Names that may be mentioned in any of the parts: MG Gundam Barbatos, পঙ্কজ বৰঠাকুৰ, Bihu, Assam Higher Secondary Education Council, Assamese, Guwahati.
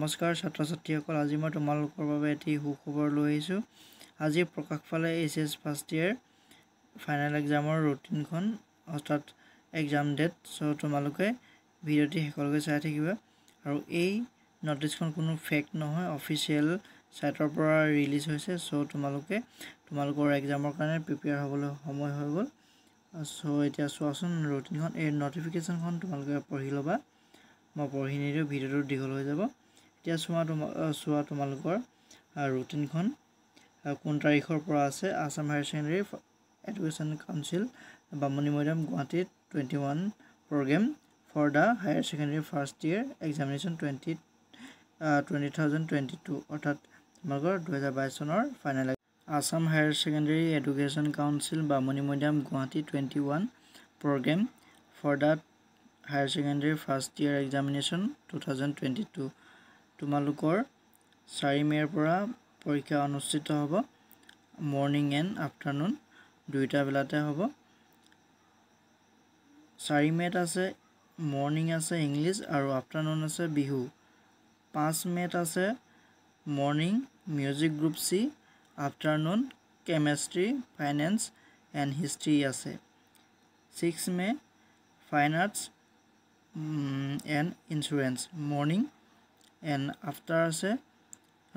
Namaskar Chhatra Chhatriyakol aji moi tomalokor babe eti hu khobor loi aisu aji prakash pale SS first year final exam or routine khon orthat exam date so tomaloke video ti hekologe chai thakiba aru ei notice khon kono fake no hoy official site or pora release hoise so tomaloke tomalokor exam or karone prepare hobole homoy hoy gol so etia suasun routine khon ei notification khon tomaloke porhi loba ma porhi nire video to dikhol hoy jabo etia suwa tomalokor routine khon kon tarikhor pora ase Assam Higher Secondary Education Council Bamani Madam Guwahati 21 program for the higher secondary first year examination 2022 or that Magor 2022 or final Assam Higher Secondary Education Council Bamani Madam Guwahati 21 program for the higher secondary first year examination 2022 Tumalukor Sarimer Pura Porika Anustito Hobo morning and afternoon দুইটা বেলাতে হবো 4 minute আছে morning আছে English আৰু afternoon আছে Bihu 5 minute আছে morning music group সি afternoon chemistry finance and history আছে 6 May fine arts and insurance morning and after আছে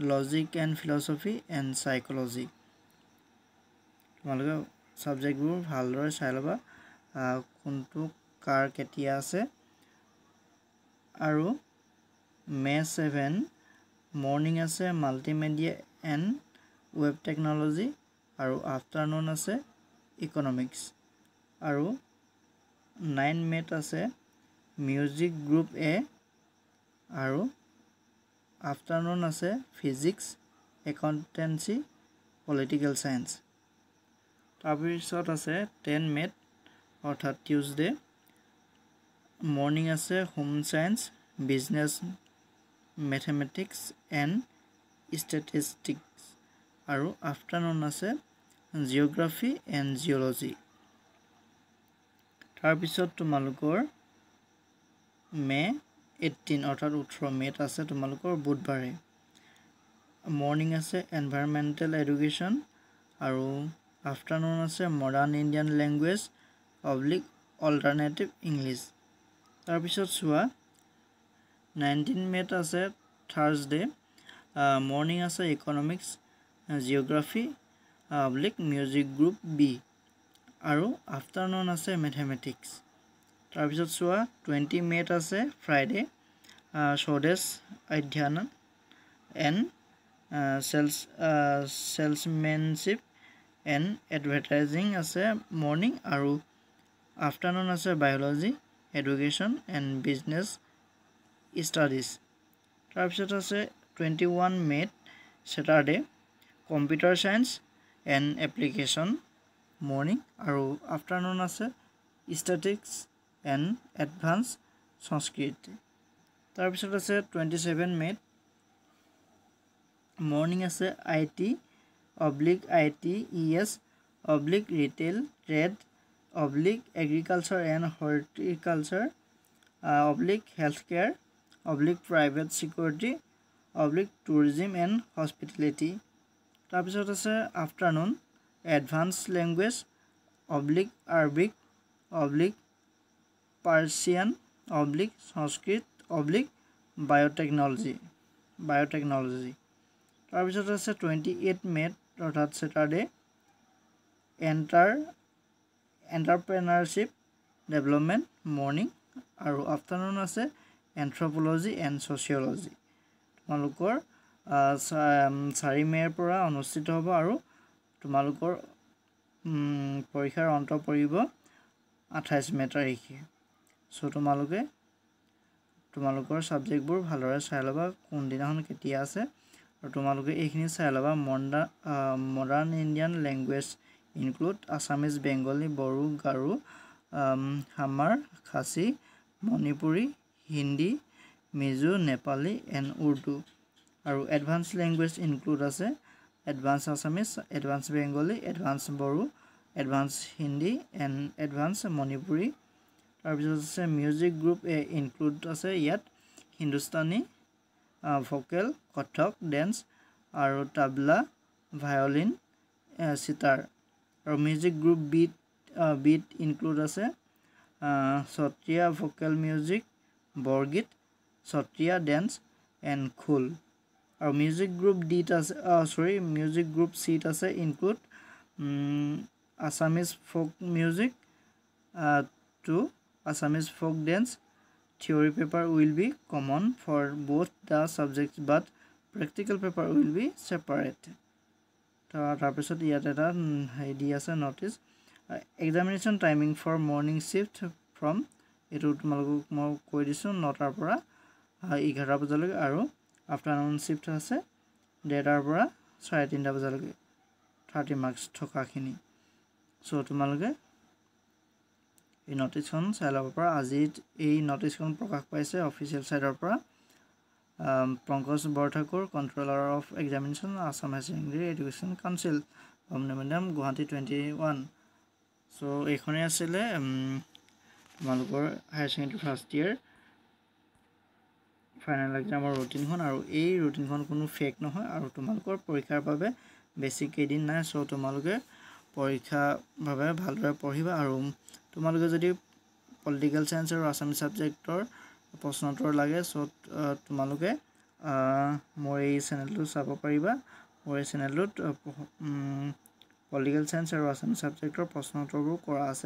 logic and philosophy and psychology তোমালোক subject group halor sailaba kuntu kar ketia ase aru May 7 morning ase multimedia and web technology aru afternoon ase economics aru 9 May ase music group A aru afternoon ase physics accountancy political science ताबिशत আছে 10 মেট অর্থাৎ Tuesday morning আছে home science business mathematics and statistics আৰু afternoon আছে geography and geology তারপিছত তোমালোকৰ May 18 অর্থাৎ 18 মেট আছে তোমালোকৰ বুধবাৰে মর্নিং আছে এনवायरमेंटल এডুকেশন আৰু Afternoon আছে modern Indian language oblique alternative English tar bisot sua 19 May আছে Thursday morning আছে economics geography oblique music group B আৰু afternoon আছে mathematics tar bisot sua 20 May আছে Friday Swadesh adhyana and salesmanship and advertising as a morning aru afternoon as a biology education and business studies tarpisot ase 21 May Saturday computer science and application morning aru afternoon as a statistics and advanced sanskrit tarpisot ase 27 May morning as a IT oblique IT ES oblique retail trade oblique agriculture and horticulture oblique healthcare oblique private security oblique tourism and hospitality tarpisot ase afternoon advanced language oblique Arabic oblique Persian oblique Sanskrit oblique biotechnology tarpisot ase 28 May অর্থাৎ Saturday entrepreneurship development morning আৰু afternoon আছে anthropology and sociology তোমালোকৰ 4 মে পৰা অনুষ্ঠিত হ'ব আৰু তোমালোকৰ পৰীক্ষাৰ অন্ত পৰিব 28 মে তাৰিখে সো তোমালোকে তোমালোকৰ সাবজেক্টবোৰ ভালৰে চাই লবা কোন দিনাখন কেতিয়া আছে और तुमालोगे एखिनि syllabus modern Indian language include Assamese Bengali Boro Garo Hmar Khasi Manipuri Hindi Mizo Nepali and Urdu और एडवांस लैंग्वेज इनक्लूड আছে advance Assamese advance Bengali advance Boro advance Hindi and advance Manipuri तारपिছত আছে म्यूजिक ग्रुप ए इनक्लूड আছে ইয়াত Hindustani vocal, kothok, dance, aru tabla, violin, sitar. Our music group beat include as a Sotriya vocal music, Borgit, Sotriya dance, and Khul. Our music group D as music group C as a include Assamese folk music to Assamese folk dance. Theory paper will be common for both the subjects, but practical paper will be separate. Notice examination timing for morning shift from afternoon shift has a data 30 marks. So tomorrow এই নোটিশখন চাইলাৰ পৰা আজি এই নোটিশখন প্ৰকাশ পাইছে official সাইটৰ পৰা পঙ্কজ বৰঠাকুৰ controller of examination Assam higher secondary education council অমনেমনেম Guwahati 21 so এইখনে আছিলে তোমালোকৰ higher secondary first year final এক্সামৰ ৰুটিনখন আৰু এই ৰুটিনখন কোনো ফেক নহয় আৰু তোমালোকৰ পৰীক্ষাৰ বাবে বেছি কেইদিন নাই সো তোমালোকে পৰীক্ষা ভাবে ভালদৰে পঢ়িবা আৰু তোমালোকে যদি পলিটিক্যাল সায়েন্স আৰু আসাম সাবজেক্টৰ প্ৰশ্নতৰ লাগে সত তোমালোকে মোৰ এই চেনেলটো চাব পাৰিবা মোৰ এই চেনেলত পলিটিক্যাল সায়েন্স আৰু আসাম সাবজেক্টৰ প্ৰশ্নতৰবোৰ কৰা আছে